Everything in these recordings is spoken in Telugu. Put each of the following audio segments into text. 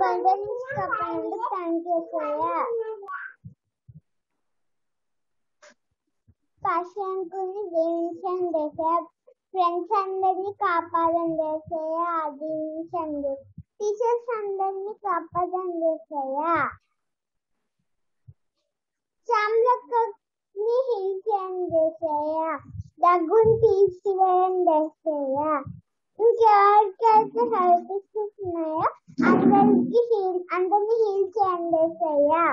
ఫ్రెండ్స్ అందరినీ కాపాడని చేసాయా, ఆదరించండి. టీచర్స్ అందరినీ కాపాడని చేసాయా, చామలక్కని హీల్ చేయని చేసాయా, దగ్గుని తీసివేయని చేసాయా, ఇంకెవరికైతే హెల్త్ ఇష్యూస్ ఉన్నాయో అందరినీ హీల్ చేయని చేసాయా,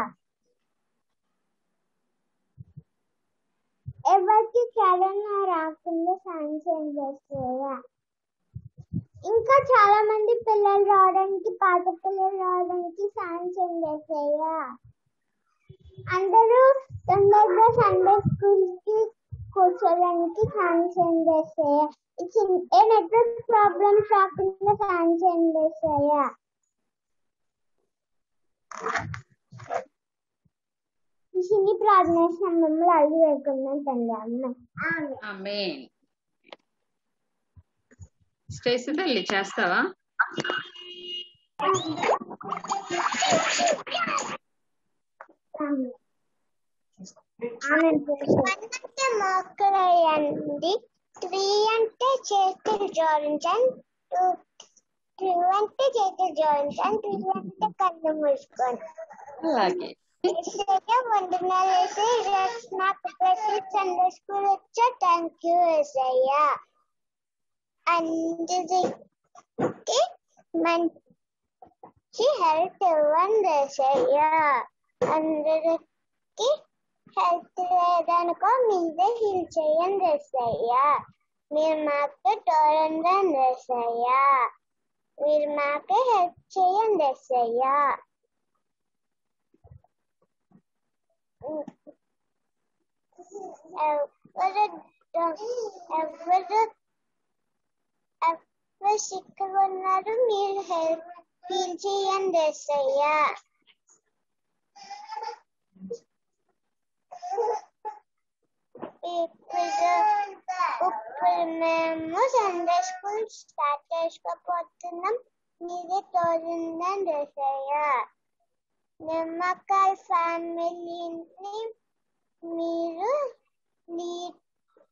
ఎవరికి కరోనా రాకుండా సాయం చేస్తాయా. ఇంకా చాలా మంది పిల్లలు రావడానికి, పాత పిల్లలు రావడానికి సాయం చేస్తాయా. అందరూ తొందరగా సండే స్కూల్ కి కూర్చోడానికి సాయం చేస్తాయా. ఏ నెట్వర్క్ ప్రాబ్లమ్స్ రాకుండా సాయం చేస్తాయా. ఇన్ని ప్రార్థన సమయంలో అడిగి వేడుకున్నాం తండ్రి. ఆమేన్. స్టేసి తల్లి చేస్తావా? మొక్కరండి. 3 అంటే చేతులు జోడించండి, 2 అంటే చేతులు జోడించండి, 3 అంటే కళ్ళు మూసుకోండి. అలాగే వందనాలు వేసయ్యా. నాకు సండే స్కూల్ వచ్చా, థ్యాంక్ యూ వేసయ్యా. అందరికి మంచి హెల్త్ ఇవ్వండి వేసయ్యా. అందరికి హెల్త్ లేదనుకో మీదే హీల్ చేయండి వేసయ్యా. మీరు మాకు తోడండి వేసయ్యా. మీరు మాకే హెల్ప్ చేయండి వేసయ్యా. ఎవరు సిక్కగా ఉన్నారు మీరు హెల్ప్ ఫీల్ చేయండి వేసయ్యా. ఇప్పుడు మేము సండే స్కూల్ స్టార్ట్ చేసుకోబోతున్నాం, మీరే తోడుందని వేసయ్యా. నిమ్మకాయ ఫ్యామిలీని మీరు లీడ్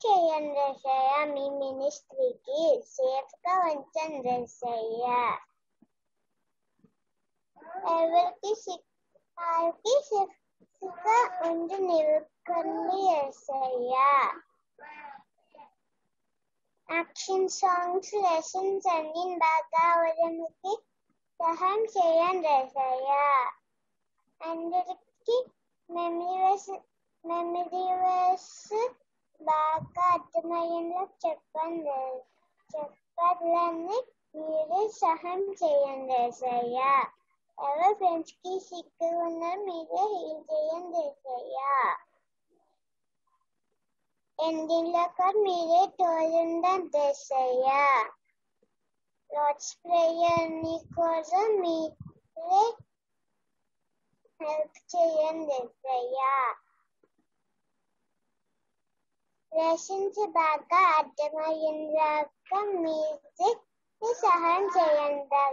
చేయండి రసయ్యా. మీ మినిస్ట్రీకి సేఫ్ గా ఉంచండి రసయ్యా. ఎవరికి వాళ్ళకి సేఫ్ గా ఉండి నిలుకండి రసయ్యా. యాక్షన్ సాంగ్స్ లెసన్స్ అన్ని బాగా అవడానికి సహాయం చేయండి రసయ్యా. అందరికి మెమరీస్ బాగా అర్థమయ్యేలా చెప్పాలని మీరే సహాయం చేయండి వేసయ్యా. ఎవరు ఫ్రెండ్స్ కి సిక్ ఉన్నారో మీరే హీల్ చేయండి వేసయ్యా. ఎండింగ్ లో కూడా మీరే తోడుండని వేసయ్యా. లార్డ్స్ ప్రేయర్ ని కోసం మీరే హెల్ప్ చేయండి వేసయ్యా. లెసన్స్ బాగా అర్థమయ్యేలాగా మీరే సహాయం చేయండి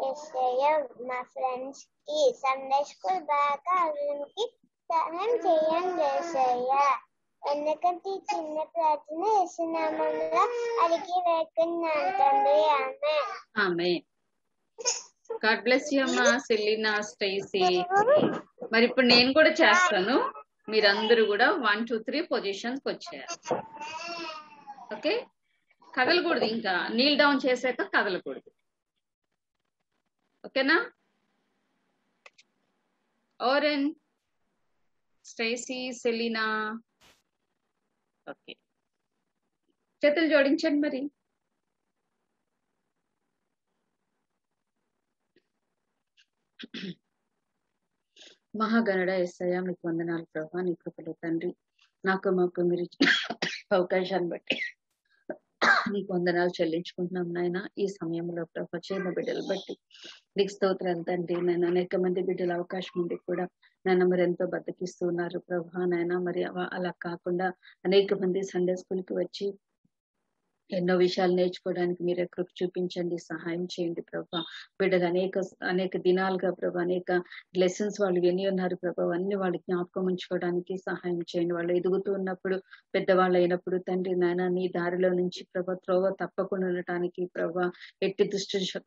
వేసయ్యా. మా ఫ్రెండ్స్ కి సండే స్కూల్ బాగా అవడానికి సహాయం చేయండి వేసయ్యా. ఎందుకంటే ఈ చిన్న ప్రార్థన యేసునామంలో అడిగి వేడుకున్నాను తండ్రి. ఆమేన్. ఆమేన్. గాడ్ బ్లెస్ యు అమ్మా, సెలీనా, స్టేసీ. మరి ఇప్పుడు నేను కూడా చేస్తాను, మీరందరూ కూడా 1 2 3 పొజిషన్స్ వచ్చారు. ఓకే, కదలకూడదు, ఇంకా నీల్ డౌన్ చేశాక కదలకూడదు. ఓకేనా? Oren, Stacey, Selena. ఓకే, చేతులు జోడించండి. మరి మహాగణుడ యేసయ్య, మీకు వందనాలు ప్రభా, నీ కృపలో తండ్రి. నాకు మాకు మీరు అవకాశాన్ని బట్టి నీకు వందనాలు చెల్లించుకుంటున్నాం నాయన. ఈ సమయంలో ప్రభా చిన్న బిడ్డలు బట్టి నీకు స్తోత్రాలు తండ్రి. నేను అనేక మంది బిడ్డల అవకాశం ఉండి కూడా నాయన మరి ఎంతో బతికిస్తున్నారు ప్రభా నాయన. మరి అలా కాకుండా అనేక మంది సండే స్కూల్కి వచ్చి ఎన్నో విషయాలు నేర్చుకోవడానికి మీరే కృప చూపించండి, సహాయం చేయండి ప్రభా. బిడ్డలు అనేక దినాలుగా ప్రభా అనేక లెసన్స్ వాళ్ళు ఎన్ని ఉన్నారు ప్రభా, అన్ని వాళ్ళు జ్ఞాపకం ఉంచుకోవడానికి సహాయం చేయండి. వాళ్ళు ఎదుగుతూ ఉన్నప్పుడు పెద్దవాళ్ళు అయినప్పుడు తండ్రి నాయన నీ దారిలో నుంచి ప్రభా త్రోవ తప్పకుండా ఉండటానికి ప్రభా ఎట్టి దుష్ట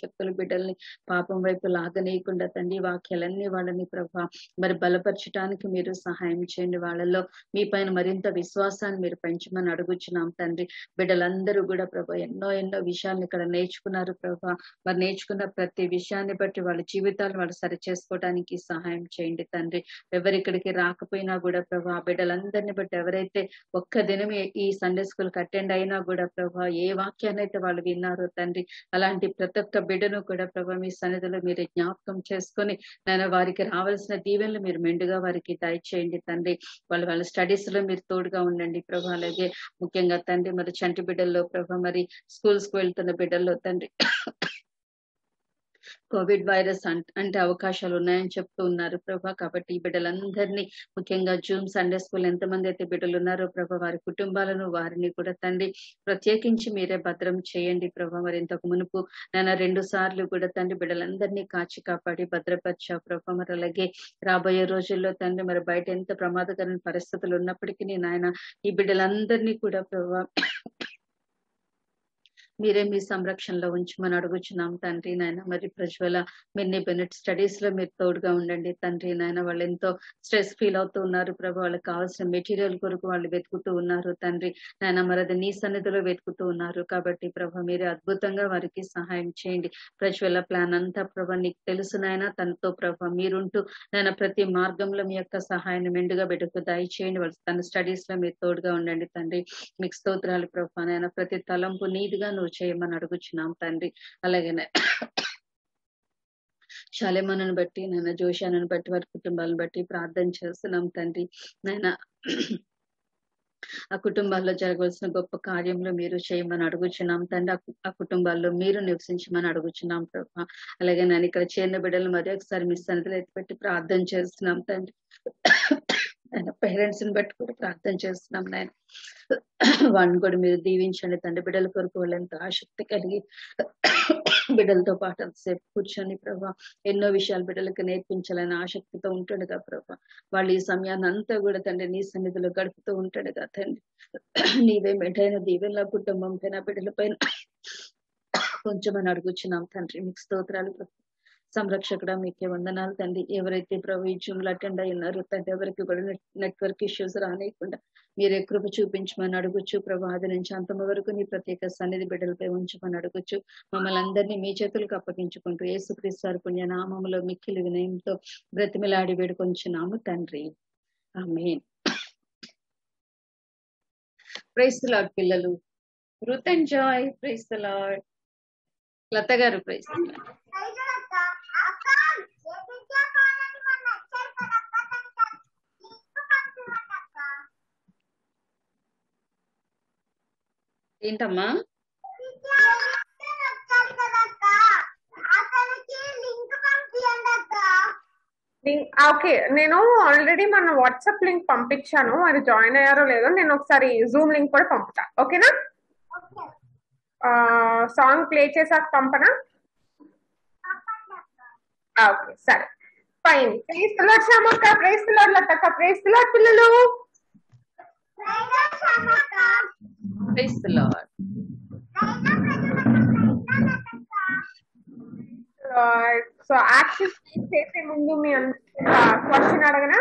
శక్తులు బిడ్డల్ని పాపం వైపు లాగనేయకుండా తండ్రి వాక్యాలన్నీ వాళ్ళని ప్రభా మరి బలపరచడానికి మీరు సహాయం చేయండి. వాళ్ళలో మీ పైన మరింత విశ్వాసాన్ని మీరు పెంచమని అడుగుచున్నాం తండ్రి. బిడ్డలందరూ కూడా ప్రభా ఎన్నో విషయాలను ఇక్కడ నేర్చుకున్నారు ప్రభా, మరి నేర్చుకున్న ప్రతి విషయాన్ని బట్టి వాళ్ళ జీవితాలను వాళ్ళు సరి చేసుకోవడానికి సహాయం చేయండి తండ్రి. ఎవరిక్కడికి రాకపోయినా కూడా ప్రభా బిడ్డలందరినీ బట్టి ఎవరైతే ఒక్క దినం ఈ సండే స్కూల్కి అటెండ్ అయినా కూడా ప్రభా ఏ వాక్యాన్ని అయితే వాళ్ళు విన్నారో తండ్రి అలాంటి ప్రతి ఒక్క బిడ్డను కూడా ప్రభా మీ సన్నిధిలో మీరు జ్ఞాపకం చేసుకుని నాయన వారికి రావాల్సిన దీవెనలు మీరు మెండుగా వారికి దయచేయండి తండ్రి. వాళ్ళ స్టడీస్ లో మీరు తోడుగా ఉండండి ప్రభా. అలాగే ముఖ్యంగా తండ్రి మరి చంటి బిడ్డల్లో ప్రభా మరి స్కూల్స్ కు వెళ్తున్న బిడ్డల్లో తండ్రి కోవిడ్ వైరస్ అంటే అవకాశాలు ఉన్నాయని చెప్తూ ఉన్నారు ప్రభా. కాబట్టి ఈ బిడ్డలందరినీ ముఖ్యంగా జూమ్ సండే స్కూల్ ఎంతమంది అయితే బిడ్డలు ఉన్నారో ప్రభా వారి కుటుంబాలను వారిని కూడా తండ్రి ప్రత్యేకించి మీరే భద్రం చేయండి ప్రభా. మరి ఇంతకు మునుపు నేను 2 సార్లు కూడా తండ్రి బిడ్డలందరినీ కాచి కాపాడి భద్రపరిచావు ప్రభా. మరి అలాగే రాబోయే రోజుల్లో తండ్రి మరి బయట ఎంత ప్రమాదకరమైన పరిస్థితులు ఉన్నప్పటికీ నేను ఆయన ఈ బిడ్డలందరినీ కూడా ప్రభా మీరే మీ సంరక్షణలో ఉంచమని అడుగుచున్నాం తండ్రి నాయన. మరి ప్రజ్వల మిన్నీ బెనెట్ స్టడీస్ లో మీరు తోడుగా ఉండండి తండ్రి నాయన. వాళ్ళు ఎంతో స్ట్రెస్ ఫీల్ అవుతూ ఉన్నారు ప్రభా, వాళ్ళకి కావాల్సిన మెటీరియల్ కొరకు వాళ్ళు వెతుకుతూ ఉన్నారు తండ్రి నాయన. మరి అది నీ సన్నిధిలో వెతుకుతూ ఉన్నారు కాబట్టి ప్రభా మీరే అద్భుతంగా వారికి సహాయం చేయండి. ప్రజ్వల ప్లాన్ అంతా ప్రభా నీకు తెలుసు నాయన, తనతో ప్రభా మీరుంటూ నాయన ప్రతి మార్గంలో మీ యొక్క సహాయాన్ని మెండుగా బిడ్డకు దయచేయండి. వాళ్ళు తన స్టడీస్ లో మీరు తోడుగా ఉండండి తండ్రి. మీకు స్తోత్రాలు ప్రభా నాయన, ప్రతి తలంపు నీదిగా నువ్వు చేయమని అడుగుచున్నాం తండ్రి. అలాగే శాలేమాను బట్టి నాయన, జోషాను బట్టి, వారి కుటుంబాలను బట్టి ప్రార్థన చేస్తున్నాం తండ్రి నాయన. ఆ కుటుంబాల్లో జరగవలసిన గొప్ప కార్యంలో మీరు చేయమని అడుగుచున్నాం తండ్రి. ఆ కుటుంబాల్లో మీరు నివసించమని అడుగుచున్నాం ప్రభా. అలాగే నేను ఇక్కడ చేరిన బిడ్డలు మరి ఒకసారి మీ సన్నిధిలో ఎత్తిపెట్టి ప్రార్థన చేస్తున్నాం తండ్రి. పేరెంట్స్ ని బట్టి కూడా ప్రార్థన చేస్తున్నాం నాయన. వాడిని కూడా మీరు దీవించండి తండ్రి. బిడ్డల కొరకు వాళ్ళు ఎంతో ఆసక్తి కలిగి బిడ్డలతో పాటు అంతసేపు కూర్చొని ప్రభా ఎన్నో విషయాలు బిడ్డలకు నేర్పించాలని ఆసక్తితో ఉంటుండగా ప్రభా వాళ్ళు ఈ సమయాన్ని అంతా కూడా తండ్రి నీ సన్నిధిలో గడుపుతూ ఉంటుండగా తండ్రి నీవే మెటైన దీవెనల కుటుంబం పైన బిడ్డల పైన కొంచెమని అడుగుచున్నాం తండ్రి. మీకు స్తోత్రాలు ప్రభు. సంరక్షకుడా మీకే వందనాలు తండ్రి. ఎవరైతే ప్రభు ఈ జూమ్లు అటెండ్ అయి ఉన్నారో తండ్రి ఎవరికి కూడా నెట్వర్క్ ఇష్యూస్ రానియకుండా మీరే కృప చూపించమని అడుగుచ్చు ప్రభా. ఆది నుంచి అంతమ వరకు నీ ప్రత్యేక సన్నిధి బిడ్డలపై ఉంచమని అడుగుచ్చు. మమ్మల్ని అందరినీ మీ చేతులకు అప్పగించుకుంటూ యేసుక్రీస్తు వారి పుణ్య నామములో మిక్కిలి వినయంతో బ్రతిమిలాడి వేడుకొంచున్నాము తండ్రి. ఆమేన్. ప్రైస్ ది లార్డ్ పిల్లలు. Ruth and Joy praise the Lord. Latha గారు ప్రైస్ ది లార్డ్. ఏంటమ్మా ఓకే, నేను ఆల్రెడీ మన వాట్సాప్ లింక్ పంపించాను, అది జాయిన్ అయ్యారో లేదో. నేను ఒకసారి జూమ్ లింక్ కూడా పంపుతాను, ఓకేనా? సాంగ్ ప్లే చేసాక పంపనా? ఓకే సరే, ఫైన్. ప్రైస్ ది లార్డ్ శ్యామక్క, ప్రైస్ ది లార్డ్ లతక్క, ప్రైస్ ది లార్డ్ పిల్లలు. Praise the Lord. Lord, so action చేసే ముందు మీ క్వశ్చన్ అడగనా?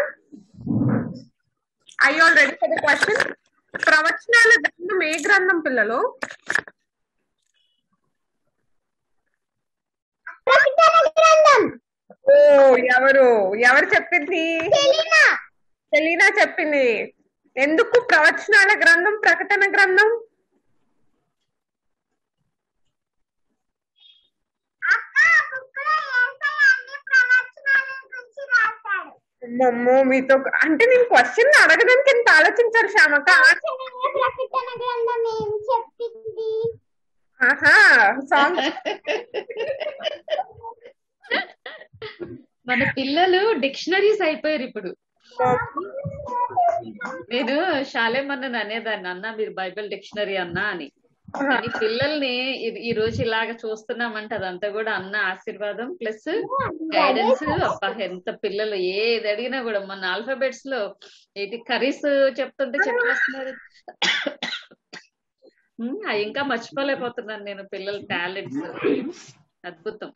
Are you all ready for the question? ప్రవచనాల గ్రంథం ఏ గ్రంథం పిల్లలు? ఓ ఎవరు చెప్పింది? సెలీనా చెప్పింది. ఎందుకు ప్రవచనాల గ్రంథం ప్రకటన గ్రంథం? అమ్మో మీతో అంటే నేను క్వశ్చన్ అడగడానికి ఎంత ఆలోచించారు శ్యామక? ఆహా సాంగ్ మన పిల్లలు డిక్షనరీస్ అయిపోయారు ఇప్పుడు. మీరు శాలేమన్న అనేదాన్ని అన్నా మీరు బైబిల్ డిక్షనరీ అన్నా అని. పిల్లల్ని ఈ రోజు ఇలాగ చూస్తున్నామంటే అదంతా కూడా అన్న ఆశీర్వాదం ప్లస్ గైడెన్స్. అబ్బా ఎంత పిల్లలు ఏది అడిగినా కూడా మన ఆల్ఫాబెట్స్ లో ఇది కర్రీస్ చెప్తుంటే చెప్పేస్తున్నారు. ఇంకా మర్చిపోలేకపోతున్నాను నేను పిల్లల టాలెంట్స్. అద్భుతం.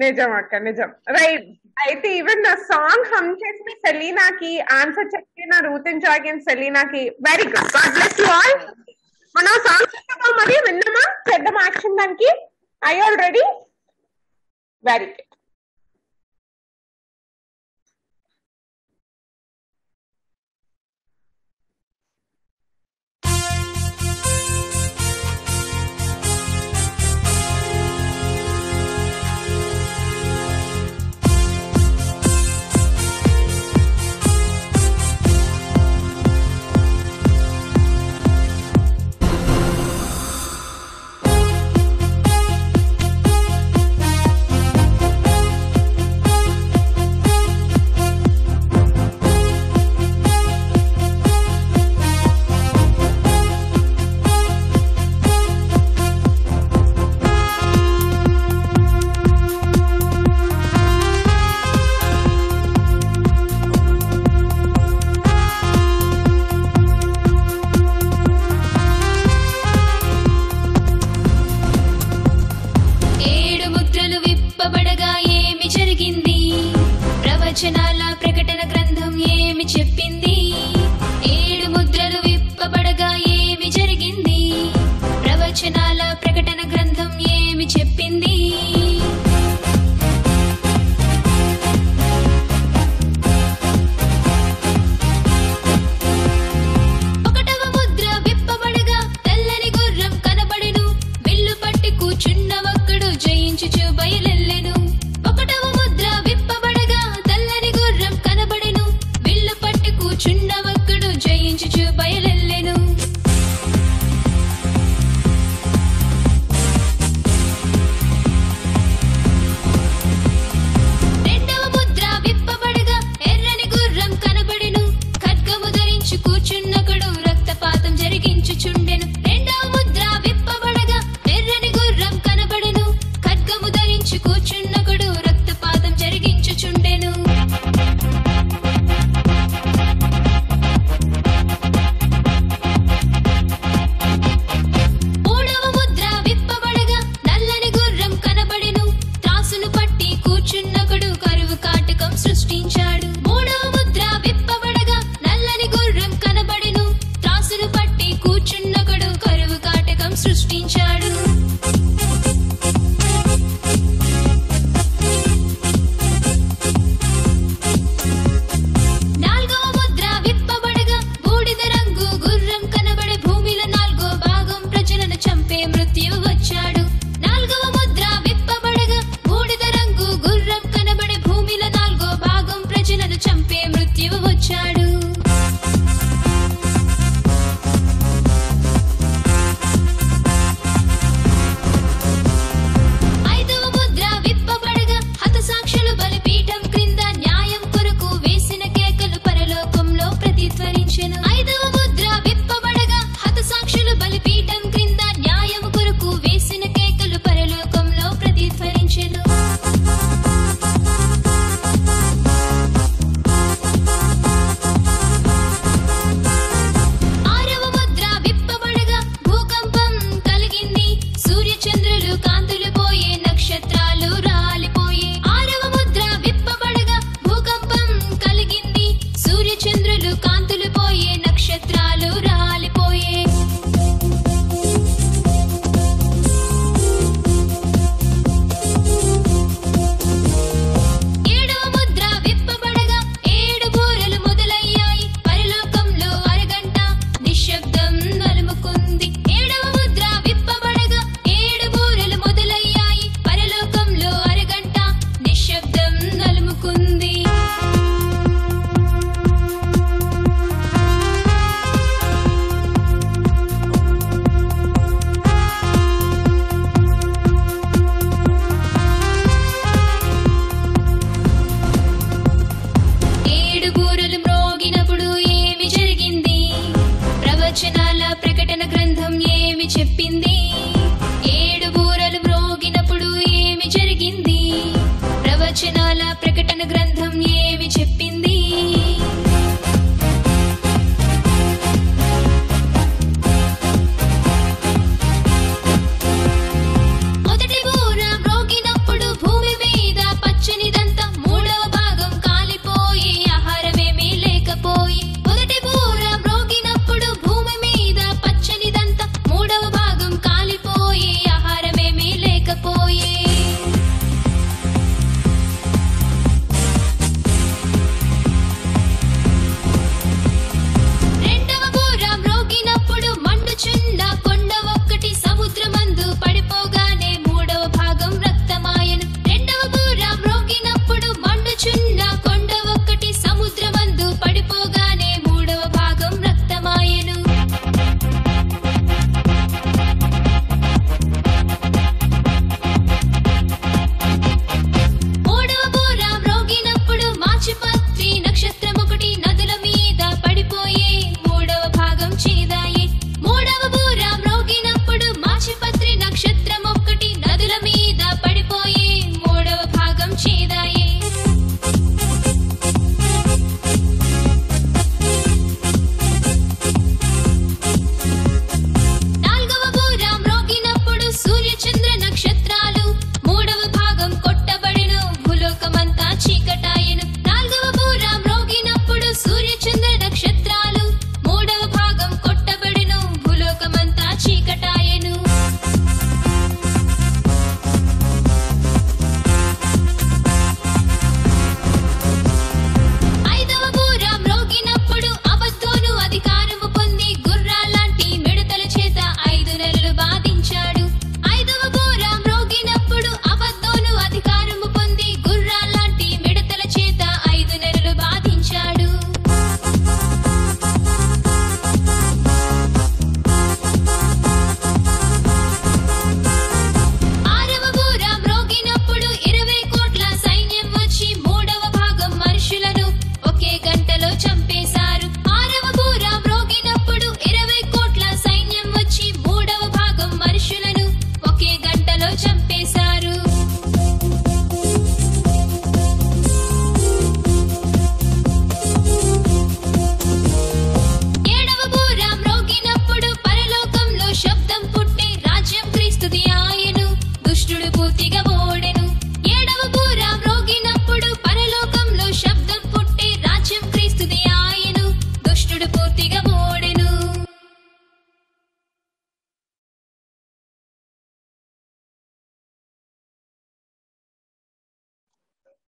నిజం అక్క, నిజం, రైట్. అయితే ఈవెన్ నా సాంగ్ హమ్ చేసిన సెలీనా కి ఆన్సర్ చెప్పి నా రూతిన్ జాగిన్ సెలీనా కి very good. God bless you all. మనం సాంగ్ చెప్పాం మరి, విన్నామా? చేద్దాం యాక్షన్ దానికి. I already very good.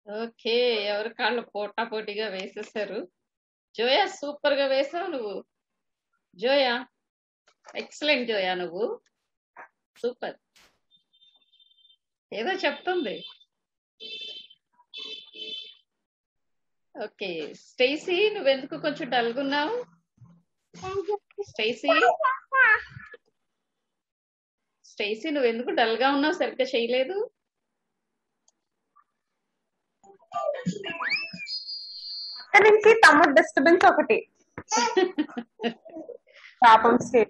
Okay, our Carlo Porta Portiga Vesa Seru. Joya super Vesa Nubu. Joya. Excellent Joya Nubu. Super. Eva Chaptunde. Okay, Stacy, you went to Conchu Dalgo now? Stacy? Stacy, you went to Dalgo now, Serka Shailedu? I didn't see some disturbance of a day. Tapam state.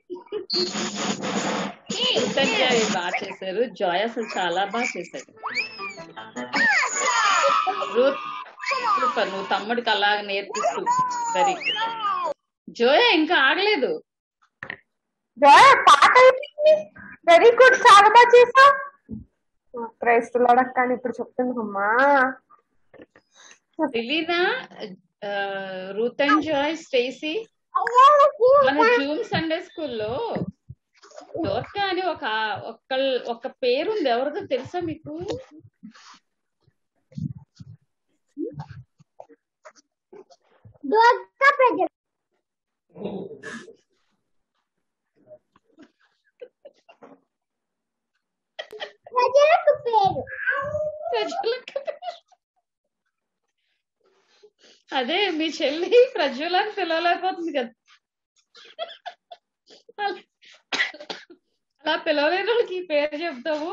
Joyous and Chala Baches. Ruth, super, no Tamad Kala near the soup. Very good. Joya and Kagledu. Joya, Pata, very good Saraba Chesa. Praise to Lord of Kanipurchapin Huma. Selena, Ruth and Joy, Stacy. మన జూమ్ సండే స్కూల్లో దొర్క అని ఒక పేరు ఉంది ఎవరిదో తెలుసా మీకు దొర్క ప్రజ ప్రజలకు పేరు అదే మీ చెల్లి ప్రజల అని పిలవలేకపోతుంది కదా అలా పిలవలేని వాళ్ళకి పేరు చెప్తావు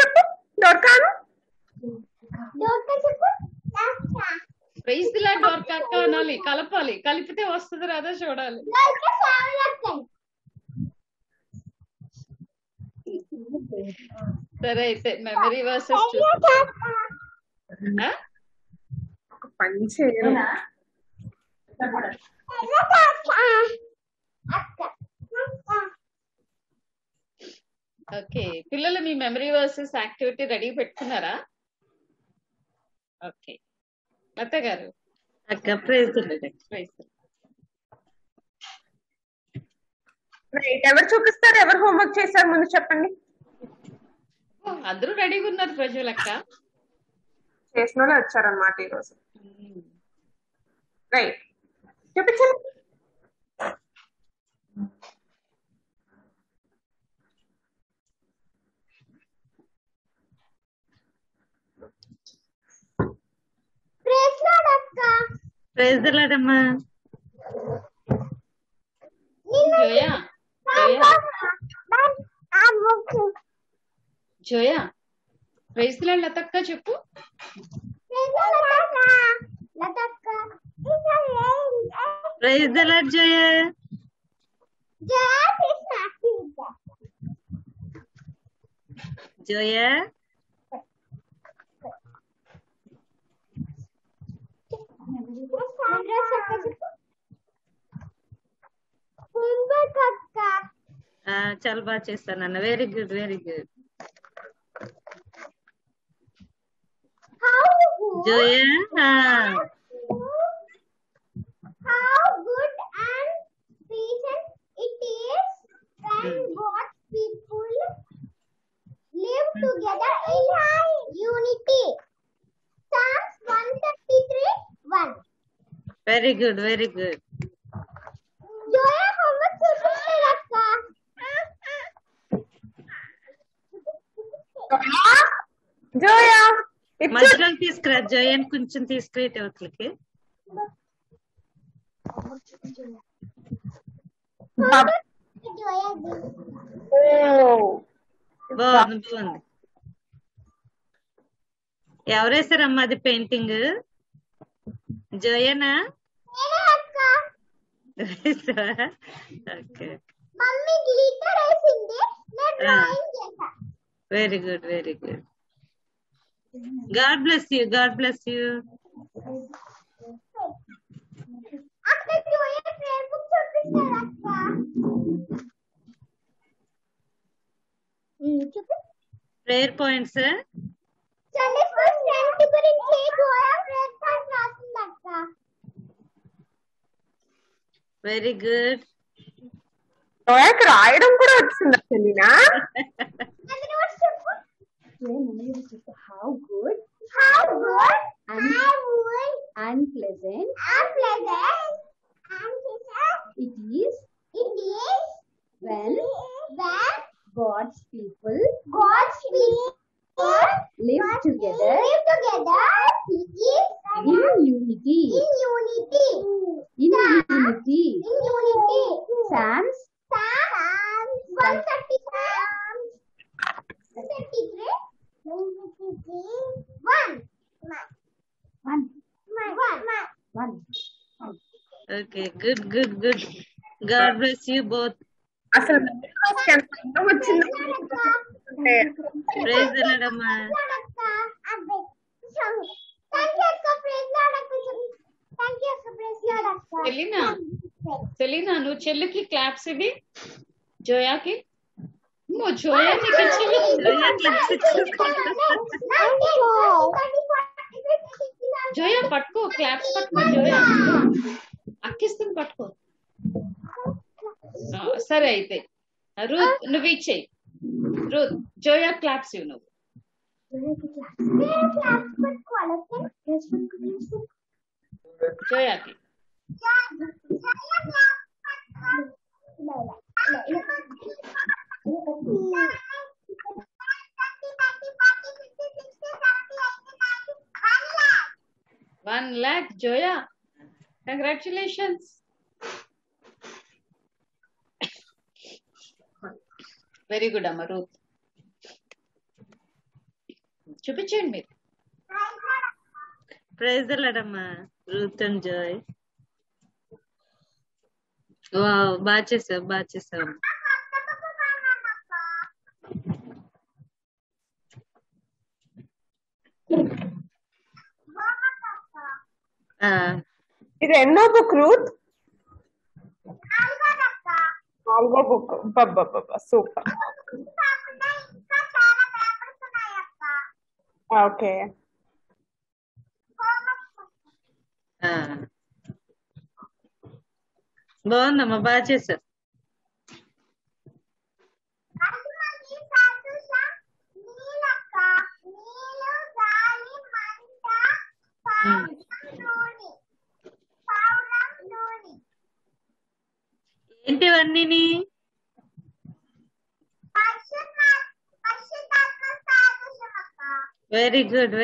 చెప్పు డోర్కాను ప్రైజ్ లా డోర్కా అనాలి కలపాలి కలిపితే వస్తుంది రాదా చూడాలి memory versus okay. Pillala me memory versus activity ready pettunnara. Okay. Lata garu. Akka praise the Lord. Right. Ever chupistaru ever homework chesaru mundu cheppandi. అందరూ రెడీగా ఉన్నారు ప్రజలక్క చేసినోళ్ళు వచ్చారన్నమాట ఈ రోజు రైట్ చూపించండి ప్రైజ్ లార్డ్ అక్క ప్రైజ్ ది లార్డ్ అమ్మా Joya Joya praise the lord లతక్క చెప్పు లతక్క praise the Lord Joya Joya చాలా బాగా చేస్తానన్న very good very good Joya, how good and patient it is when both people live together in high unity. Psalms 133:1. Very good, very good. Joya, how much you do? Joya. మధ్యలో తీసుకురా జోయన్ కొంచెం తీసుకురేట అవతలకి బాగుంది ఎవరేసారమ్మా అది పెయింటింగ్ జోయనా very good very good God bless you. God bless you. Prayer points, sir. Very good. How good? How good? Unpleasant. It is when God's people live together. In unity. Psalms 133. Okay, good. God bless you both. Praise the Lord, Amma. Thank you, Selena, no chelliki claps ivi. Joya ki. No, Joya ki Joya patko claps patko Joya. Akistan patko. Sare aithe. Ruth nuviche. Ruth, Joya claps you know. Joya ki. $1 lakh, Joya. Congratulations. Very good, Amaruth. Chupichand me. Praise the Lord, Amma. Ruth and Joy. Wow, bache sir. Is enno book Ruth? Alva book. Baba, super. Okay. Bonama bache sir. Enti vanni ni Very good.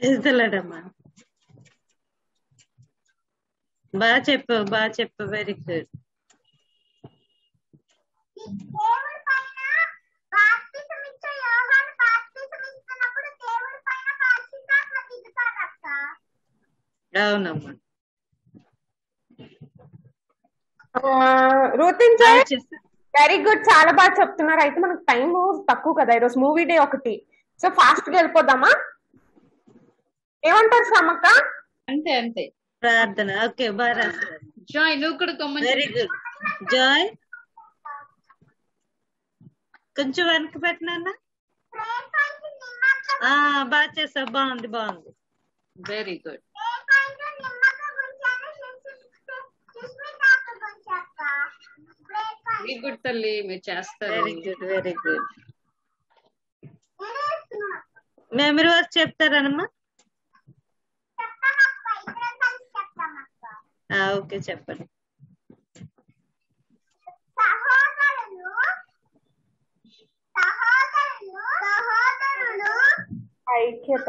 Is the letter man? Ba cheppu, very good. Down number. Rothin sir, very good. Chala baga cheptunnaru. Aithe manaku time takku kada ee roju movie day okati. So fast ga velipodama. Emantaru Samakka? Ante ante. Prarthana. Okay, bara. Joy, no kuda comment. Very good. Joy. Konchu vanku petnanna. Ah, baga chesavu bagundi bagundi. Very good. Very good, Tali. Very good, very good. Memory was chapter, Anama? Ah, okay, chapter. I keep a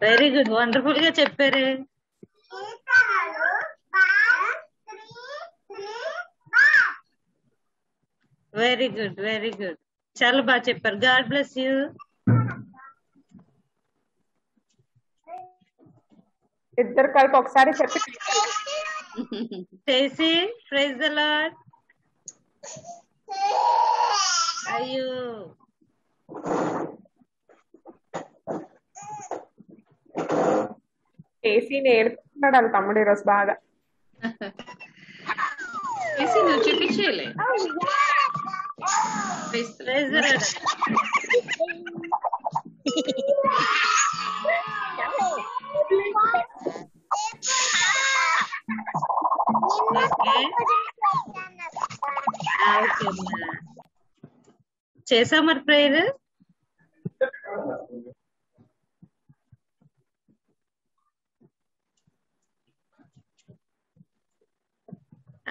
very good, wonderful. Ga cheppare eetanalu bars 3 bars. Very good, very good. Chala ba cheppar. God bless you. Iddaru kalpi okasari cheppi. Stacy, praise the Lord. Ayyo. Casey needs not a comedy rose baga. Casey, no chippy chili. Chesa mar prayer.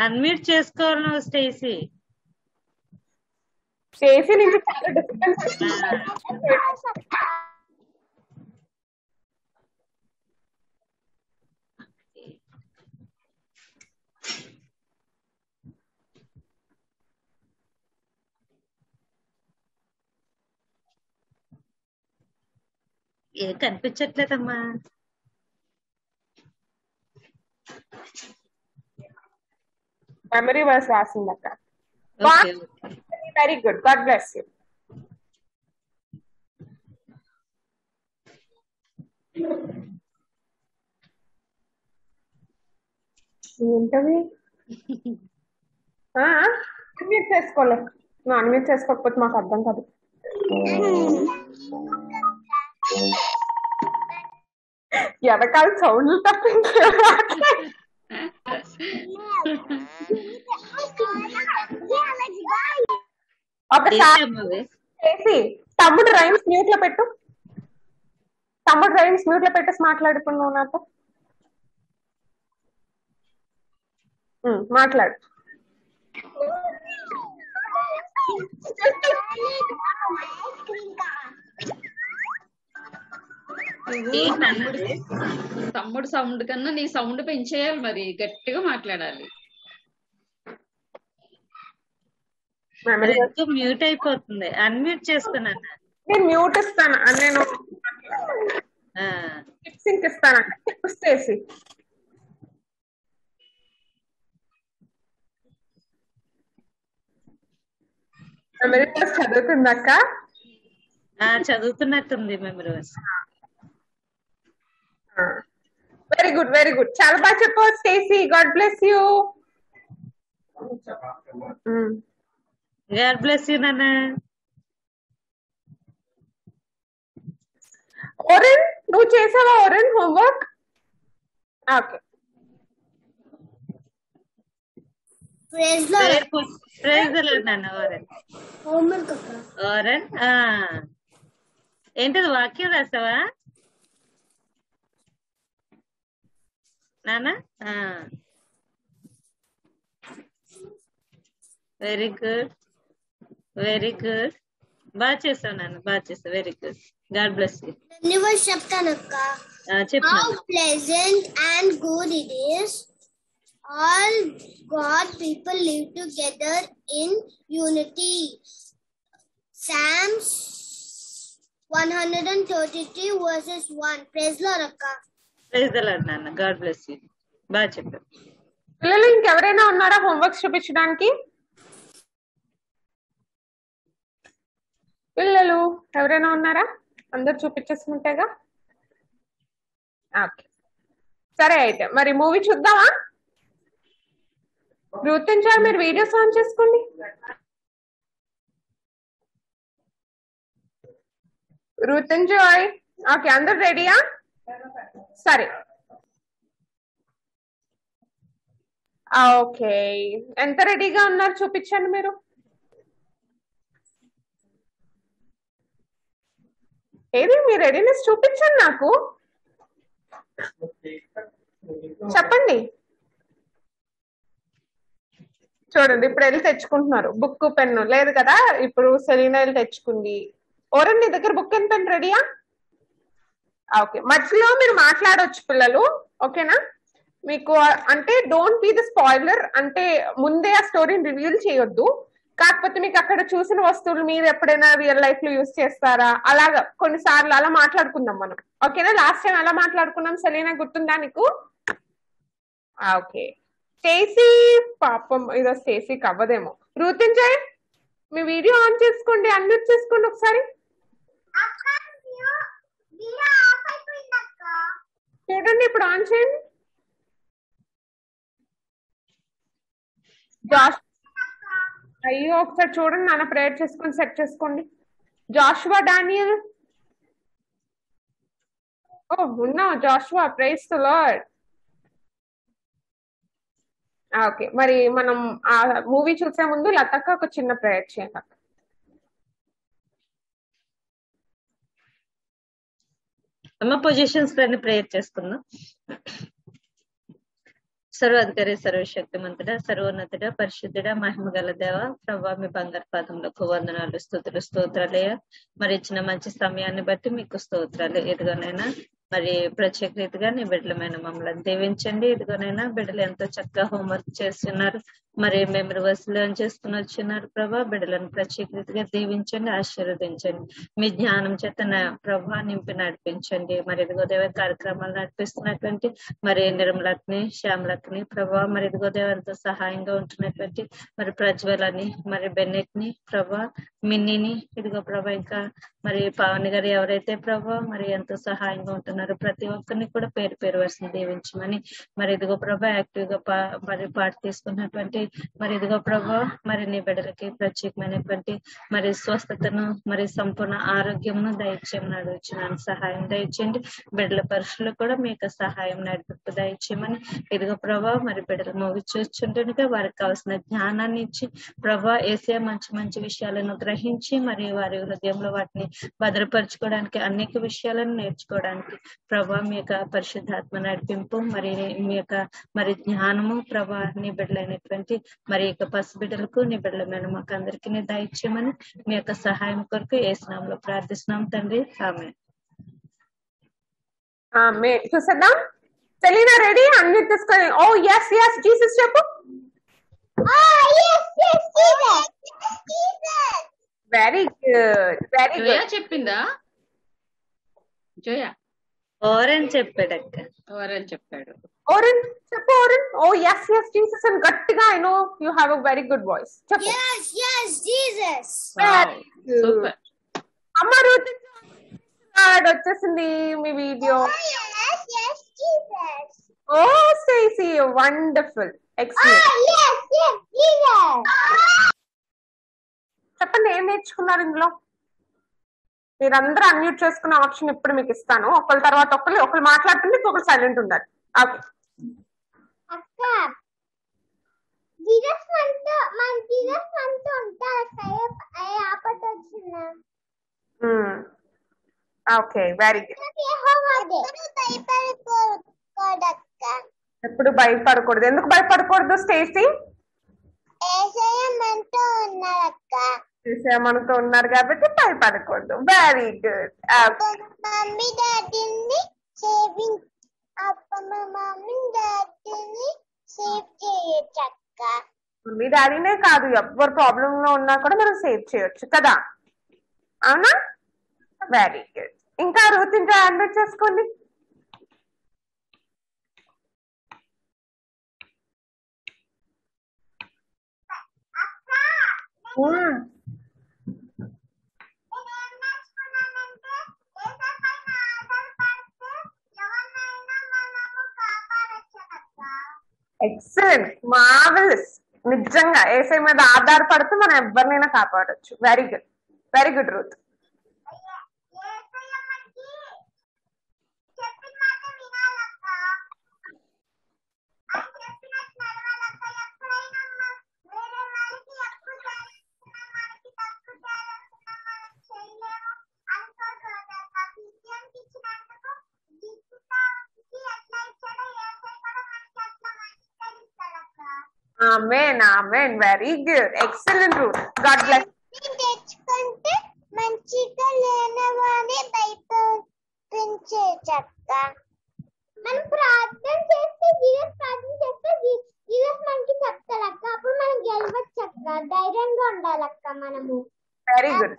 Unmute chesukovalu no, Stacy. Stacy is a difficult question. Ye kanpinchatledamma. Memory was asking like that. Okay, okay. Very good. God bless you. Interview? Ah, unmute chesukola. No, unmute cheskokapothe maaku ardham kaadu. Yeah, the call sound tapping. Okay, Stacy, తమ్ముడు రైమ్స్ మ్యూట్ లో పెట్టు. తమ్ముడు రైమ్స్ మ్యూట్ లో పెట్టేసి మాట్లాడుతున్నావు నాతో. మాట్లాడు. తమ్ముడు సౌండ్ కన్నా నీ సౌండ్ పెంచేయాలి, మరి గట్టిగా మాట్లాడాలి. మ్యూట్ అయిపోతుంది, అన్మ్యూట్ చేస్తున్నాను. నేను మ్యూట్ ఇస్తాను, నేను టిప్సింగ్ ఇస్తానండి. చేసి చదువుతుందక్క, చదువుతున్నట్టుంది memory. Very good, very good. Chala baga cheppavu Stacy. God bless you. God bless you, Nana. Oren, నువ్వు చేసావా Oren homework? Okay. Praise the Lord. Praise the Lord, Nana. Oren. Homework అక్క. Oren, ఏంటది వాక్యం రాసావా? Nana, very good, very good. Bachesa, Nana, bachesa, very good. God bless you. How pleasant and good it is. All God people live together in unity. Psalms 133 verses 1. Praise the Lord, Akka. Praise the Lord, Nana. God bless you. Bye, Chipper. Lilin, Kavarena, unnara homework chupichadaniki. Pillalu, Kavarena, unnara? Andaru chupichestuntega? Okay. Sare aithe. Mari movie chuddama? Rutin Char, meer videos on chesukondi. Ruth and Joy. Okay, andar ready, huh? Sorry. Okay. Enter ready ga unnaru chupichandi meeru. Edi mee readiness chupichandi naaku. Cheppandi. Chudandi ippudu elli techukuntunnaru. Book pen ledu kada ippudu Selina elli techukundi. Oren, knee दगर book and pen ready uh? Okay. मछलो मेरे मार्टलाड अच्छ पिल्लो, okay ना? मेरे को अंटे don't be the spoiler अंटे मुंदे या story reveal चाहिए दो। काट पत्ते में काकड़ चूसने वस्तुल मेरे अपने ना real life लो use चेस तारा। अलग कोने सार लाला मार्टलाड कुन्ना मनो, okay ना? Last time लाला मार्टलाड कुन्ना सलेना गुत्तुंडा निको? Okay. Stacy पापम इधर Stacy कब देमो? रूटिन जाए? मैं वीडियो ऑन चेस कुन्डे अनम्यूट चेस कुन्डो सारी? చూడండి ఇప్పుడు ఆన్ చేయండి అయ్యో ఒకసారి చూడండి నాన్న ప్రేయర్ చేసుకొని సెట్ చేసుకోండి జాషువా డానియల్ ఓ ఉన్నావు Joshua praise the Lord okay మరి మనం ఆ మూవీ చూసే ముందు లతక్క ఒక చిన్న ప్రేయర్ చేయండి అమ్మ పొజిషన్స్ పైన ప్రేయర్ చేసుకుందాం సర్వాధికారి సర్వశక్తిమంతుడా సర్వోన్నతుడా పరిశుద్ధుడా మహిమగల దేవ ప్రభువా మీ బంగారు పాదములకు వందనాలు స్తుతులు స్తోత్రాలయ్యా మరి ఇచ్చిన మంచి సమయాన్ని బట్టి మీకు స్తోత్రాలు ఎదుగునైనా మరి ప్రత్యేక రీతిగా నీ బిడ్డలమైన మమ్మల్ని దీవించండి ఎదుగునైనా బిడ్డలు ఎంతో చక్కగా హోంవర్క్ చేస్తున్నారు మరి మేము రివర్స్ లర్న్ చేసుకుని వచ్చినారు ప్రభా బిడ్డలను ప్రత్యేక రీతిగా దీవించండి ఆశీర్వదించండి మీ జ్ఞానం చేత ప్రభా నింపి నడిపించండి మరి ఇదిగో దేవ కార్యక్రమాలు నడిపిస్తున్నటువంటి మరి నిర్మలక్ని శ్యామలక్ని ప్రభా మరి ఇదిగో దేవంతో సహాయంగా ఉంటున్నటువంటి మరి ప్రజ్వలని మరి బెన్నెట్ ని ప్రభా మిన్నిని ఇదిగో ప్రభా ఇంకా మరి పవన్ గారు ఎవరైతే ప్రభా మరి ఎంతో సహాయంగా ఉంటున్నారు ప్రతి ఒక్కరిని కూడా పేరు పేరు వరుసను దీవించమని మరి ఇదిగో ప్రభా యాక్టివ్ గా మరి పాటు తీసుకున్నటువంటి మరి ఇదిగో ప్రభా మరి నీ బిడ్డలకి ప్రత్యేకమైనటువంటి మరి స్వస్థతను మరి సంపూర్ణ ఆరోగ్యంను దయచేయమని అడుగుతున్నాను సహాయం దయచేయండి బిడ్డల పరీక్షలు కూడా మీ యొక్క సహాయం నడిపి దయచేయమని ఇదిగో ప్రభా మరి బిడ్డలు మూవీ చూస్తుంటే వారికి కావాల్సిన జ్ఞానాన్ని ఇచ్చి ప్రభా ఏసే మంచి మంచి విషయాలను గ్రహించి మరి వారి హృదయంలో వాటిని భద్రపరచుకోవడానికి అనేక విషయాలను నేర్చుకోవడానికి ప్రభా మీ యొక్క పరిశుద్ధాత్మ నడిపింపు మరి మీ యొక్క మరి జ్ఞానము ప్రభా నీ బిడ్డలైనటువంటి మరి యొక్క పసిబిడ్డలకు నీ బిడ్డల మీద మాకు అందరికీ దయచేయమని మీ యొక్క సహాయం కొరకు యేసునామములో ప్రార్థిస్తున్నాం తండ్రి ఆమేన్ ఆమేన్ చూసదా సెలీనా రెడీ అన్ని తీసుకొని ఓ yes yes జీసస్ చెప్పు ఆ yes yes Jesus very good very good Jaya చెప్పిందా జయ ఓరెన్ చెప్పాడక్క ఓరెన్ చెప్పాడు Oren, chappu Oren. Oh yes, yes, Jesus, and Gattiga. I know you have a very good voice. Chappu. Yes, yes, Jesus. Wow. Super. Amma Ruth, add vachesindi mee video. Oh yes, yes, Jesus. Oh, Stacy, wonderful, excellent. Oh yes, yes, Jesus. Chappu em nechukunnaru indulo. Meerandaru unmute chesukone option ippudu meeku istanu. Okkalu tarvata okkalu maatladutundi okkalu silent undali. Okay. Akka, Jesus manto, man Jesus manto unta saya apa tuh cina? Okay, very good. Tapi apa deh? Bayi perkodakan. Perlu bayi perkodakan. Untuk bayi perkodakan Stacy? Saya manto unaraka. Saya manto unaraka. Berarti bayi perkodakan. Very good. Mami dari ni saving. Appa mummy daddy ni save cheyachakka mummy daddy ne kaadu evvar problem lo unna kuda manu save cheyochu kada Aha, very good. Inka Ruth into admit cheskoni. Excellent, marvelous. Nijanga, ese me da aadhar padthu mana evvarnina kaapadochu. Very good, very good, Ruth. Amen, amen. Very good. Excellent, Ruth. God bless you. Very good. Very good,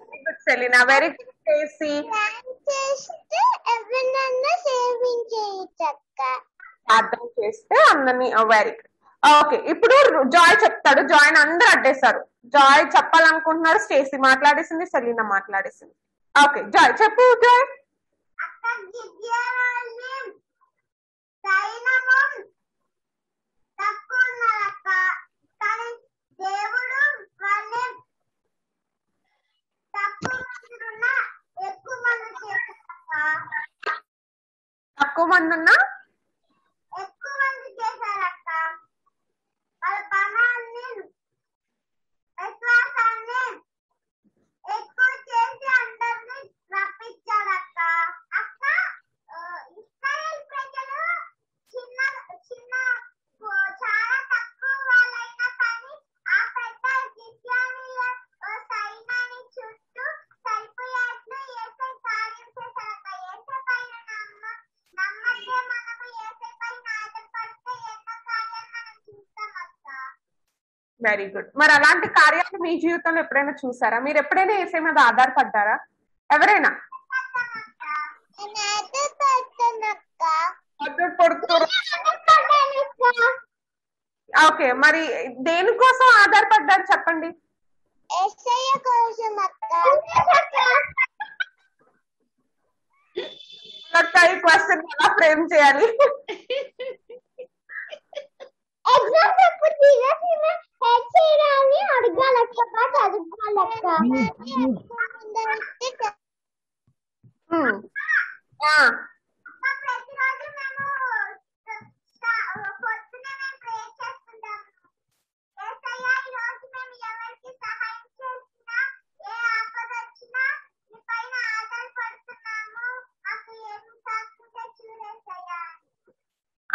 Selena. Very good, Casey. Very good. Okay, ippudu Joy cheptadu. Joy ni andaru addesaru. Joy cheppalanukuntunnaru. Stacy maatladesindi, Selina maatladesindi. Okay, Joy cheppu. Joy akka Divya valli Sainamam takkunnaru akka kani devudu valli takkunnaruna ekku manu chesara akka takku mandunna ekku manu chesara akka. Very good. Mara alanti karyalu mee jeevithamlo eppudaina chusara? Meer eppudaina ese meeda aadharapaddara? Evaraina? Okay, mari deni kosam aadharapaddaru cheppandi? Esaya kosam akka. Lakka ee question ela frame cheyali? Exam appudu teegasina Excelani argalakka pat argalakka. Yeah.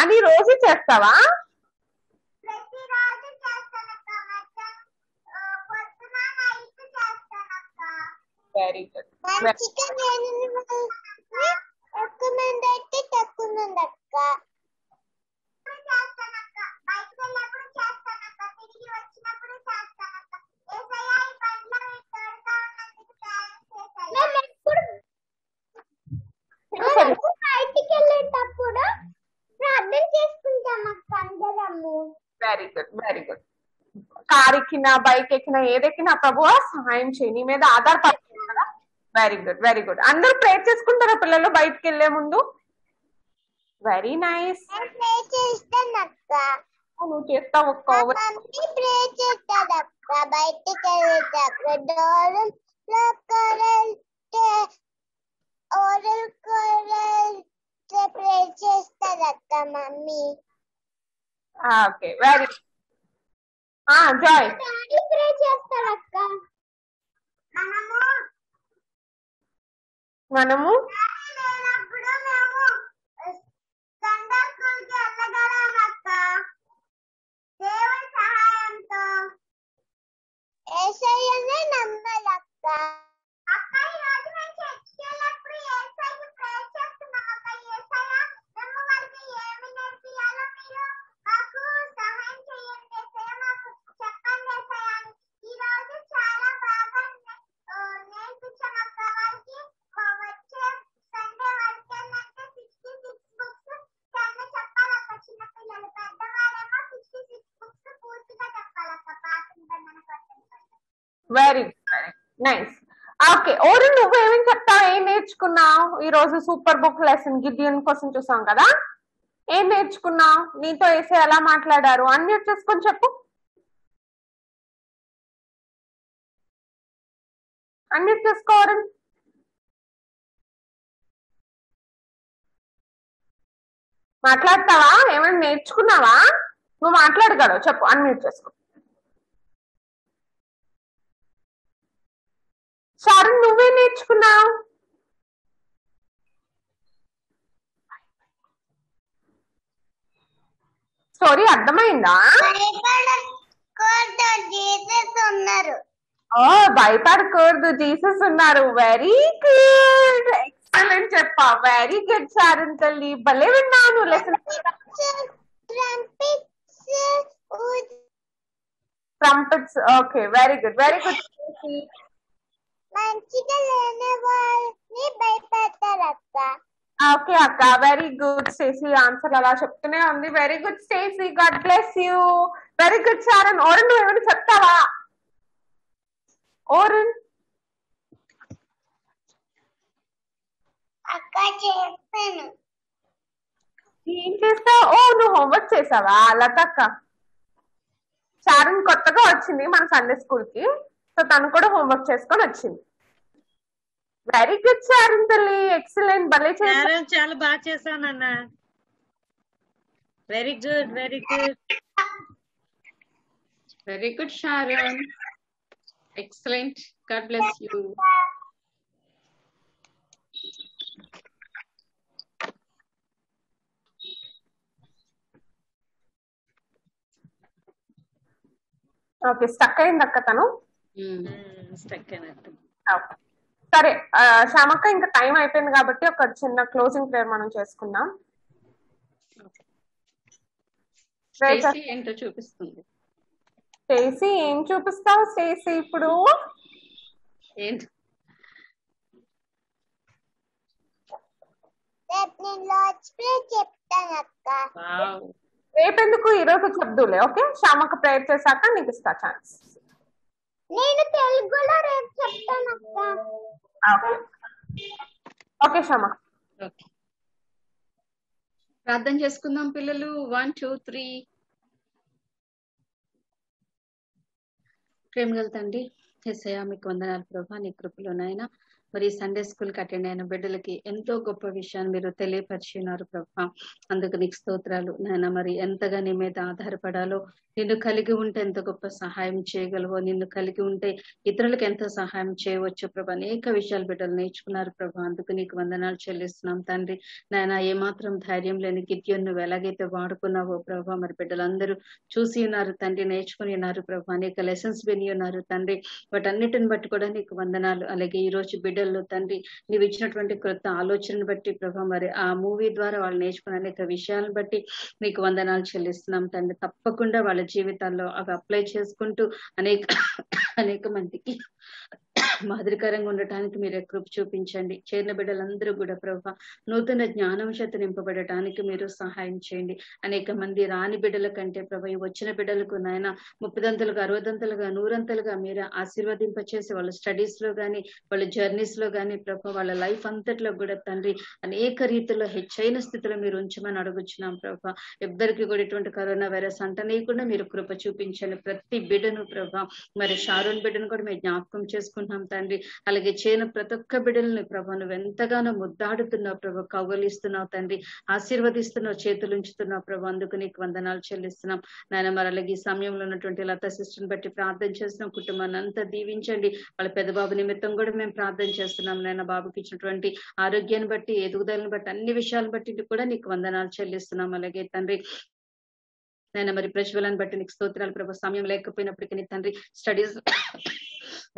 Ani roju chestava? Very good. Very good. Very good. Karikina, bike, ekina, Prabhu, sahayam cheyni me da aadhar padhi. Very good, very good. Under pray cheskuntara pillalu bayitiki velle mundu. Very nice. Pray chestanu akka. Anu chestavu akka. Mummy pray chestadu akka bayitiki velledappudu dooram oral korante pray chestadu akka mummy. Okay, very good. Joy. Daddy pray chestadu akka. Manamu Manamu? Very good. Nice. Okay. Oru nuvvu em chepta em nerchukunnao ee roju super book lesson Gideon question chusam kada em nerchukunnao neetho ese ela matladaru unmute cheskoni cheppu unmute cheskoru మాట్లాడతావా ఏమైనా నేర్చుకున్నావా నువ్వు మాట్లాడగలవు చెప్పు అన్మ్యూట్ చేసుకో సార్ నువ్వే నేర్చుకున్నావు స్టోరీ అర్థమైందా భయపడకూడదు జీసస్ ఉన్నారు వెరీ గుడ్ అని చెప్పా వెరీ గుడ్ సారన్ తల్లి భలే విన్నాను lesson trumpets okay very good very good మంచిగా లేనే వాళ్ళని భయపెట్టారక్క ఓకే అక్క వెరీ గుడ్ స్టేసీ ఆన్సర్ అలా చెప్తూనే ఉంది very good Stacy God bless you very good Sharon Oren ఎవరు చెప్తావా ఓరన్ ఏం చేస్తావు ఓ నువ్వు హోంవర్క్ చేసావా లతక్క చారుని కొత్తగా వచ్చింది మన సండే స్కూల్ కి సో తను కూడా హోంవర్క్ చేసుకొని వచ్చింది వెరీ గుడ్ చారు తల్లి ఎక్సలెంట్ భలే చేశారు చాలా బాగా చేశానన్నా very good very good very good Sharon excellent God bless you okay stuck అయింది అక్క తను సరే శ్యామక్క ఇంకా టైం అయిపోయింది కాబట్టి ఒక చిన్న క్లోజింగ్ ప్రేయర్ మనం చేసుకుందాం చూపిస్తుంది స్టేసీ ఏం చూపిస్తావు స్టేసీ ఇప్పుడు రేపెందుకు ఈ రోజు చెప్దులే ఓకే శ్యామక్క ప్రేయర్ చేశాక నీకు ఇస్తా ఛాన్స్ ఓకే శ్యామక్క ప్రార్థన చేసుకుందాం పిల్లలు 1 2 3 ప్రేమగల తండ్రి యేసయ్య మీకు వందనాలు ప్రభువా నీ కృపలో నాయన మరి సండే స్కూల్ కి అటెండ్ అయిన బిడ్డలకి ఎంతో గొప్ప విషయాన్ని మీరు తెలియపరిచినారు ప్రభువా అందుకు నీకు స్తోత్రాలు నాయన మరి ఎంతగా నీ మీద ఆధారపడాలో నిన్ను కలిగి ఉంటే ఎంత గొప్ప సహాయం చేయగలవో నిన్ను కలిగి ఉంటే ఇతరులకు ఎంతో సహాయం చేయవచ్చు ప్రభు అనేక విషయాలు బిడ్డలు నేర్చుకున్నారు ప్రభు అందుకు నీకు వందనాలు చెల్లిస్తున్నాం తండ్రి నాయన ఏమాత్రం ధైర్యం లేని గిద్యోను నువ్వు ఎలాగైతే వాడుకున్నావో ప్రభు మరి బిడ్డలందరూ చూసి ఉన్నారు తండ్రి నేర్చుకుని ఉన్నారు ప్రభు అనేక లెసన్స్ విని ఉన్నారు తండ్రి వాటన్నిటిని బట్టి కూడా నీకు వందనాలు అలాగే ఈ రోజు బిడ్డల్లో తండ్రి నీవు ఇచ్చినటువంటి కొత్త ఆలోచనను బట్టి ప్రభా మరి ఆ మూవీ ద్వారా వాళ్ళు నేర్చుకున్న అనేక విషయాలను బట్టి నీకు వందనాలు చెల్లిస్తున్నాం తండ్రి తప్పకుండా వాళ్ళ జీవితాల్లో అవి అప్లై చేసుకుంటూ అనేక మందికి మాదిరికరంగా ఉండటానికి మీరు కృప చూపించండి చేరిన బిడ్డలందరూ కూడా ప్రభా నూతన జ్ఞానం చేత నింపబడటానికి మీరు సహాయం చేయండి అనేక మంది రాని బిడ్డల కంటే ప్రభా వచ్చిన బిడ్డలకు నాయన 30 దంతలుగా 60 దంతలుగా 100 దంతలుగా మీరు ఆశీర్వదింపచేసి వాళ్ళ స్టడీస్ లో గాని వాళ్ళ జర్నీస్ లో గాని ప్రభా వాళ్ళ లైఫ్ అంతట్లో కూడా తండ్రి అనేక రీతిలో హెచ్చైన స్థితిలో మీరు ఉంచమని అడుగుచున్నాం ప్రభా ఇద్దరికి కూడా ఇటువంటి కరోనా వైరస్ అంటనేయకుండా మీరు కృప చూపించండి ప్రతి బిడ్డను ప్రభా మరి షారూన్ బిడ్డను కూడా మేము జ్ఞాపకం చేసుకుంటున్నాం తండ్రి అలాగే చేయని ప్రతి ఒక్క బిడ్డల్ని ప్రభా నువ్వు ఎంతగానో ముద్దాడుతున్నావు ప్రభా కౌగలిస్తున్నావు తండ్రి ఆశీర్వదిస్తున్నావు చేతులు ఉంచుతున్నావు ప్రభా అందుకు నీకు వందనాలు చెల్లిస్తున్నాం నాయన మరి అలాగే ఈ సమయంలో ఉన్నటువంటి లతా సిస్టర్ని బట్టి ప్రార్థన చేస్తున్నాం కుటుంబాన్ని అంతా దీవించండి వాళ్ళ పెద్దబాబు నిమిత్తం కూడా మేము ప్రార్థన చేస్తున్నాం నాయన బాబుకి ఇచ్చినటువంటి ఆరోగ్యాన్ని బట్టి ఎదుగుదలను బట్టి అన్ని విషయాలను బట్టి కూడా నీకు వందనాలు చెల్లిస్తున్నాం అలాగే తండ్రి నాయన మరి ప్రజ్వలాన్ని బట్టి నీకు స్తోత్రాలు ప్రభా సమయం లేకపోయినప్పటికీ నీ తండ్రి స్టడీస్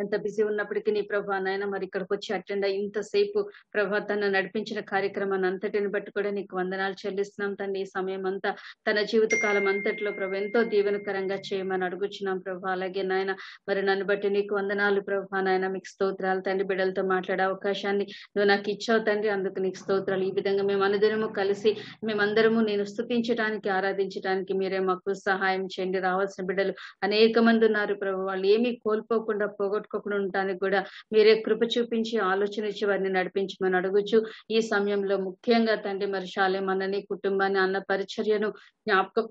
ఎంత బిజీ ఉన్నప్పటికీ నీ ప్రభా నాయన మరి ఇక్కడికి వచ్చి అటెండ్ అయ్యి ఇంతసేపు ప్రభా తను నడిపించిన కార్యక్రమాన్ని అంతటిని బట్టి కూడా నీకు వందనాలు చెల్లిస్తున్నాం తండ్రి ఈ సమయం అంతా తన జీవిత కాలం అంతట్లో ప్రభు ఎంతో దీవెనకరంగా చేయమని అడుగుచున్నాం ప్రభా అలాగే నాయన మరి నన్ను బట్టి నీకు వందనాలు ప్రభా నాయన మీకు స్తోత్రాలు తండ్రి బిడ్డలతో మాట్లాడే అవకాశాన్ని నువ్వు నాకు ఇచ్చావు తండ్రి అందుకు నీకు స్తోత్రాలు ఈ విధంగా మేము అనుదినము కలిసి మేమందరము నేను స్తుతించడానికి ఆరాధించడానికి మీరే మాకు సహాయం చేయండి రావాల్సిన బిడ్డలు అనేక మంది ఉన్నారు ప్రభు వాళ్ళు ఏమీ కోల్పోకుండా పోగొట్టుకోకుండా ఉండడానికి కూడా మీరే కృప చూపించి ఆలోచన ఇచ్చి వారిని నడిపించమని అడుగుచు ఈ సమయంలో ముఖ్యంగా తండ్రి మరి శాలేమన్నని కుటుంబాన్ని అన్న పరిచర్యను జ్ఞాపకం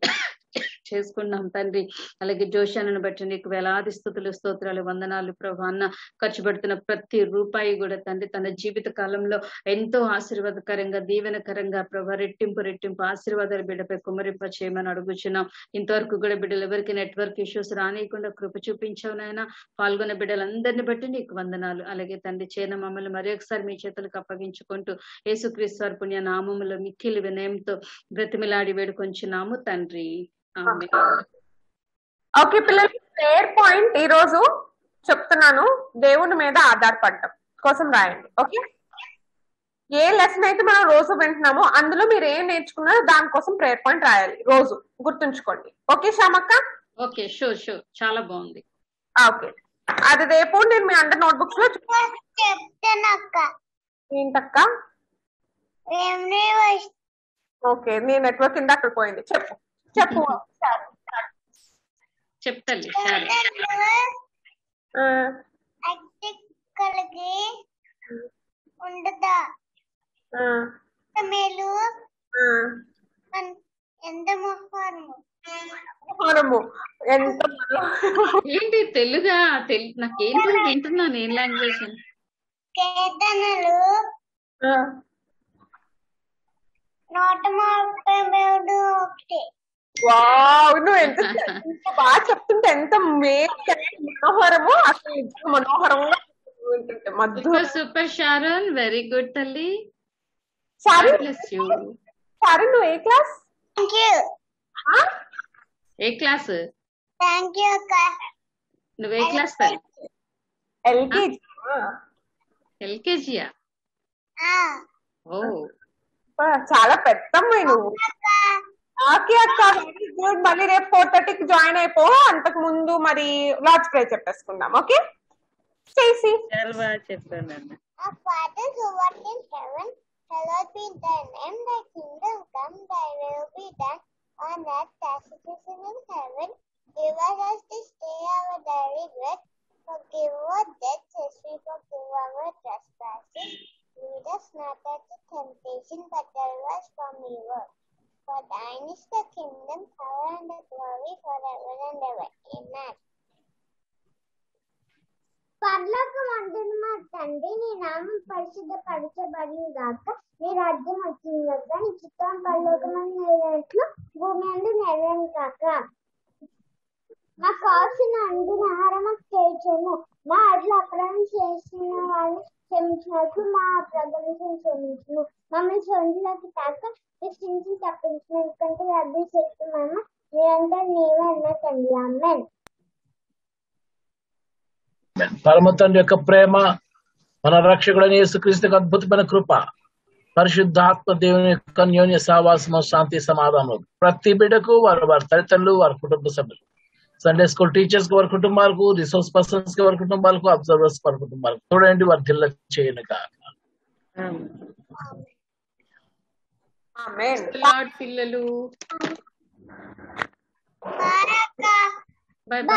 చేసుకున్నాం తండ్రి. అలాగే జోషాలను బట్టి నీకు వేలాది స్తుతులు స్తోత్రాలు వందనాలు ప్రభు. అన్న ఖర్చు పెడుతున్న ప్రతి రూపాయి కూడా తండ్రి తన జీవిత కాలంలో ఎంతో ఆశీర్వాదకరంగా దీవెనకరంగా ప్రభు రెట్టింపు రెట్టింపు ఆశీర్వాదాలు బిడ్డపై కుమరింప చేయమని అడుగుచున్నాం. ఇంతవరకు కూడా బిడ్డలు ఎవరికి నెట్వర్క్ ఇష్యూస్ రానియకుండా కృప చూపించావు నాయన. పాల్గొన్న బిడ్డలందరిని బట్టి నీకు వందనాలు. అలాగే తండ్రి చేన మమ్మల్ని మరి ఒకసారి మీ చేతులకు అప్పగించుకుంటూ యేసుక్రీస్తు వారి పుణ్య నామములో మిక్కిలి వినయంతో బ్రతిమిలాడి వేడుకొంచున్నాము తండ్రి. ఓకే పిల్లలు, ఫేర్ పాయింట్ ఈ రోజు చెప్తున్నాను, దేవుని మీద ఆధారపడటం కోసం రాయండి. ఓకే, ఏ లెసన్ అయితే మనం రోజు వింటున్నామో అందులో మీరు ఏం నేర్చుకున్నారో దానికోసం ప్రేయర్ పాయింట్ రాయాలి రోజు, గుర్తుంచుకోండి. ఓకే శ్యామక్క, ఓకే షూర్ షూర్, చాలా బాగుంది. ఓకే, అది రేపు నేను మీ అందరి నోట్బుక్స్ లో ఏంటక్క. ఓకే, నీ నెట్వర్క్ ఇంత అక్కడ పోయింది, చెప్పు చెప్పు చెప్తాలి. ఏంటి తెలుగా నాకేంటో వింటున్నాను, ఏం లాంగ్వేజ్? నువ్వు ఎంత బాగా చెప్తుంటే ఎంత మనోహరము, అసలు మనోహరంగా మధుర. సూపర్ షారోన్, వెరీ గుడ్ తల్లి. నువ్వు ఏ క్లాస్? ఏ క్లాస్? నువ్వే క్లాస్? ఎల్కేజీ. ఎల్కేజీయా? ఓ చాలా పెద్దమ్మాయి నువ్వు. ఓకే అక్క, వెరీ గుడ్. మళ్ళీ రేపు 4:30కి జాయిన్ అయిపో. అంతకు ముందు మరి లార్జ్ ప్రేయర్ చెప్పేసుకుందాం. ఓకే చేసి చెప్తాను. For thine is the kingdom, power and the glory forever and ever. Amen. పర్లోక మందున మా తండ్రి, నీ నామం పరిశుద్ధ పరచబడిన గాక, నీ రాజ్యం వచ్చిన గాక, నీ చిత్తం పర్లోకమందు నెరవేరినట్లు భూమి యందు నెరవేరును గాక. మాకు కావలసిన అందిన ఆహారం మాకు చేయించము, మా అడ్లు అపరాధం చేసిన వాళ్ళు క్షమించినట్లు మా ప్రజలను క్షమించము, మమ్మల్ని క్షమించినట్టు కాక విశ్వించి తప్పించినందుకంటే అర్థం చేస్తున్నాము, మీరంతా నీవే అన్నకండి. ఆమెన్. పరమ తండ్రి యొక్క ప్రేమ, మన రక్షకుడైన యేసుక్రీస్తు యొక్క అద్భుతమైన కృప, పరిశుద్ధాత్మ దేవుని యొక్క అన్యోన్య సహవాసము, శాంతి సమాధానం ప్రతి బిడ్డకు, వారి తల్లిదండ్రులు, వారి కుటుంబ సభ్యులు, సండే స్కూల్ టీచర్స్ కి, వారి కుటుంబాలకు, రిసోర్స్ పర్సన్స్ కి, వారి కుటుంబాలకు, అబ్జర్వర్స్ వారి కుటుంబాలకు చూడండి, వారి దిల్ల చేయను కారణాలు. పిల్లలు